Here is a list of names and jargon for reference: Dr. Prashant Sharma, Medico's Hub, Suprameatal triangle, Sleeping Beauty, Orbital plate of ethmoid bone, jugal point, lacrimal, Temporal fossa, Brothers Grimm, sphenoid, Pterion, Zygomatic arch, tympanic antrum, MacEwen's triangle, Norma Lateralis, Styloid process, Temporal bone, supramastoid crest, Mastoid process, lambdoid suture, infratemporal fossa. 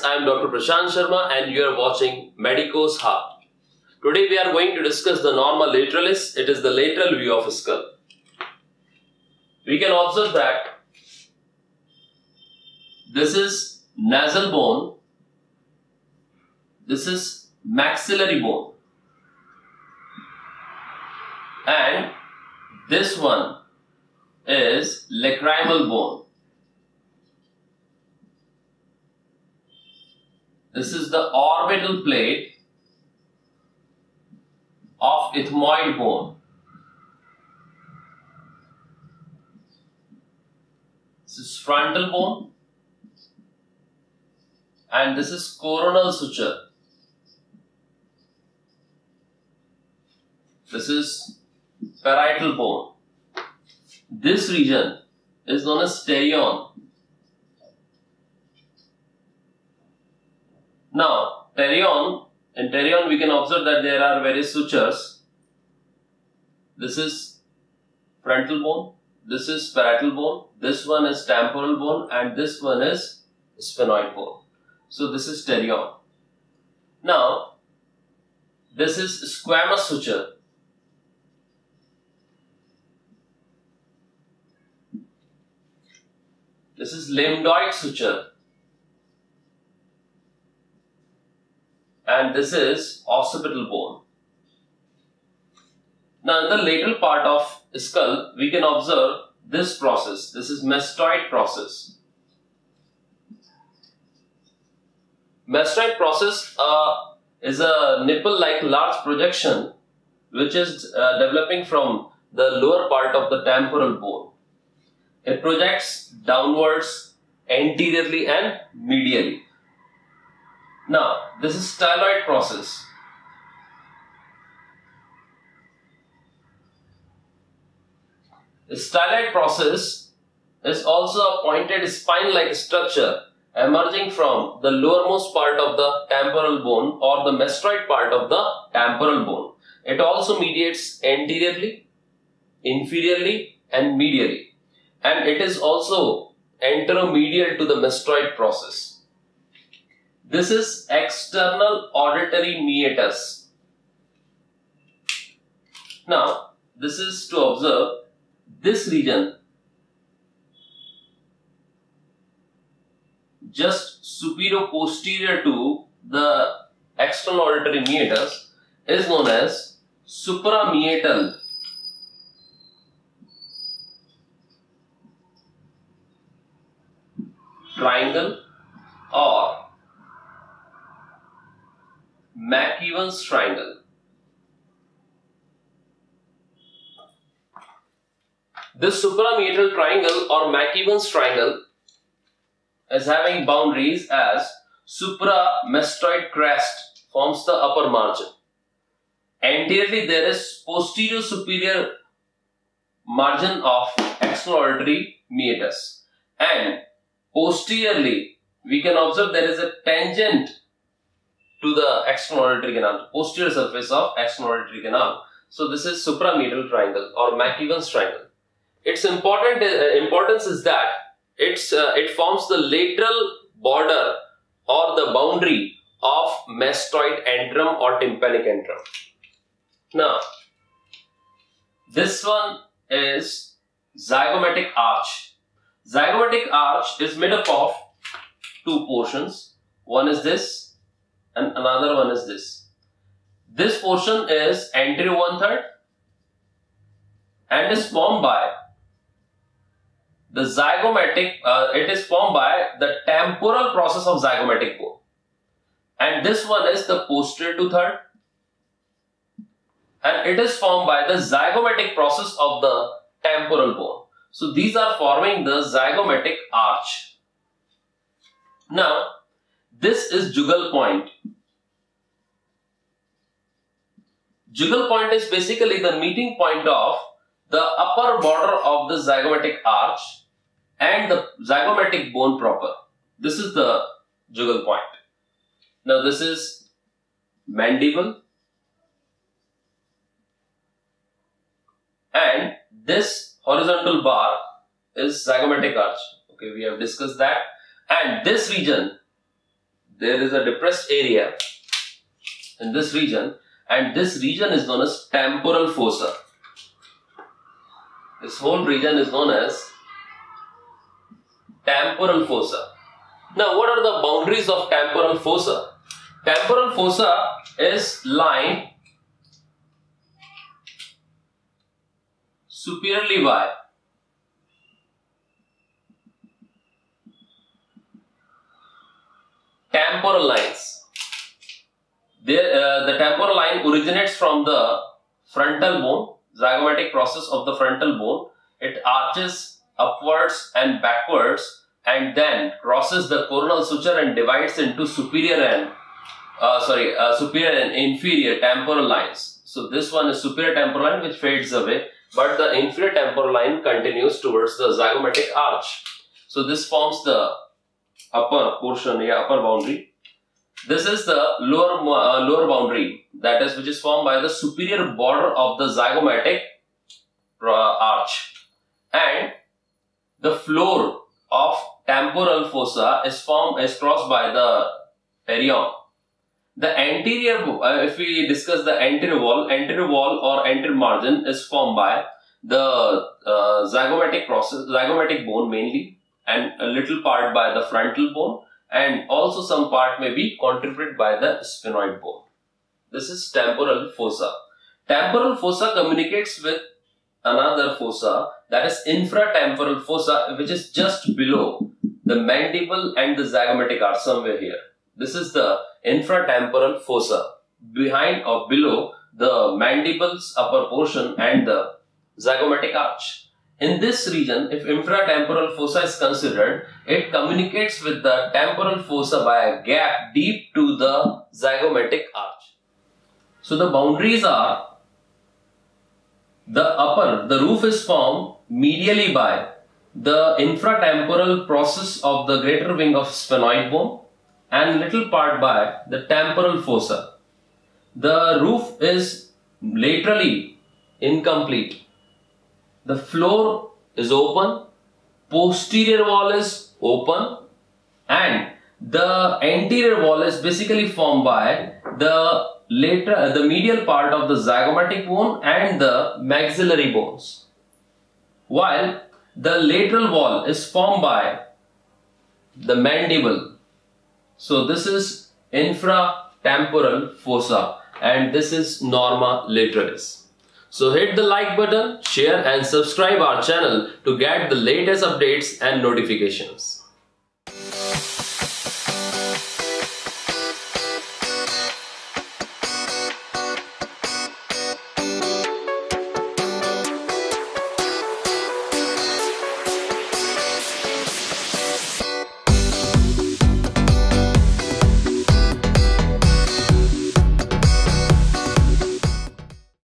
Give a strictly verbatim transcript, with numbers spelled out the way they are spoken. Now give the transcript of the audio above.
friends, I am Doctor Prashant Sharma and you are watching Medico's Hub. Today we are going to discuss the Norma Lateralis. It is the lateral view of a skull. We can observe that this is nasal bone, this is maxillary bone, and this one is lacrimal bone. This is the orbital plate of ethmoid bone. This is frontal bone and this is coronal suture. This is parietal bone. This region is known as pterion. Now, pterion, in pterion we can observe that there are various sutures. This is frontal bone, this is parietal bone, this one is temporal bone and this one is sphenoid bone. So this is pterion. Now, this is squamous suture. This is lambdoid suture and this is occipital bone. Now in the lateral part of skull we can observe this process. This is mastoid process. Mastoid process uh, is a nipple like large projection which is uh, developing from the lower part of the temporal bone. It projects downwards, anteriorly and medially. Now, this is styloid process. The styloid process is also a pointed spine-like structure emerging from the lowermost part of the temporal bone or the mastoid part of the temporal bone. It also mediates anteriorly, inferiorly and medially. And it is also anteromedial to the mastoid process. This is external auditory meatus. Now, this is to observe this region just superior posterior to the external auditory meatus is known as suprameatal triangle or MacEwen's triangle. This suprameatal triangle or MacEwen's triangle is having boundaries as supramastoid crest forms the upper margin. Anteriorly there is posterior superior margin of external auditory meatus, and posteriorly, we can observe there is a tangent to the external auditory canal, posterior surface of external auditory canal. So this is suprameatal triangle or MacEwen's triangle. Its important uh, importance is that it's uh, it forms the lateral border or the boundary of mastoid antrum or tympanic antrum. Now, this one is zygomatic arch. Zygomatic arch is made up of two portions. One is this and another one is this. This portion is anterior one-third and is formed by the zygomatic, uh, it is formed by the temporal process of zygomatic bone. And this one is the posterior two-third and it is formed by the zygomatic process of the temporal bone. So these are forming the zygomatic arch. Now, this is jugal point. Jugal point is basically the meeting point of the upper border of the zygomatic arch and the zygomatic bone proper. This is the jugal point. Now, this is mandible and this horizontal bar is zygomatic arch. Okay, we have discussed that. And this region, there is a depressed area in this region, and this region is known as temporal fossa. This whole region is known as temporal fossa. Now, what are the boundaries of temporal fossa? Temporal fossa is lined superiorly by temporal lines. There, uh, the temporal line originates from the frontal bone, zygomatic process of the frontal bone. It arches upwards and backwards and then crosses the coronal suture and divides into superior and uh, sorry uh, superior and inferior temporal lines. So this one is superior temporal line, which fades away, but the inferior temporal line continues towards the zygomatic arch. So this forms the upper portion, yeah, upper boundary. This is the lower uh, lower boundary, that is, which is formed by the superior border of the zygomatic uh, arch. And the floor of temporal fossa is formed is crossed by the pterion. The anterior, uh, if we discuss the anterior wall, anterior wall or anterior margin is formed by the uh, zygomatic process, zygomatic bone mainly, and a little part by the frontal bone, and also some part may be contributed by the sphenoid bone. This is temporal fossa. Temporal fossa communicates with another fossa, that is infratemporal fossa, which is just below the mandible and the zygomatic arch, somewhere here. This is the infratemporal fossa, behind or below the mandible's upper portion and the zygomatic arch. In this region, if infratemporal fossa is considered, it communicates with the temporal fossa by a gap deep to the zygomatic arch. So the boundaries are, the upper, the roof is formed medially by the infratemporal process of the greater wing of sphenoid bone and little part by the temporal fossa. The roof is laterally incomplete. The floor is open, posterior wall is open, and the anterior wall is basically formed by the later, the medial part of the zygomatic bone and the maxillary bones, while the lateral wall is formed by the mandible. So this is infratemporal fossa, and this is Norma Lateralis. So hit the like button, share and subscribe our channel to get the latest updates and notifications.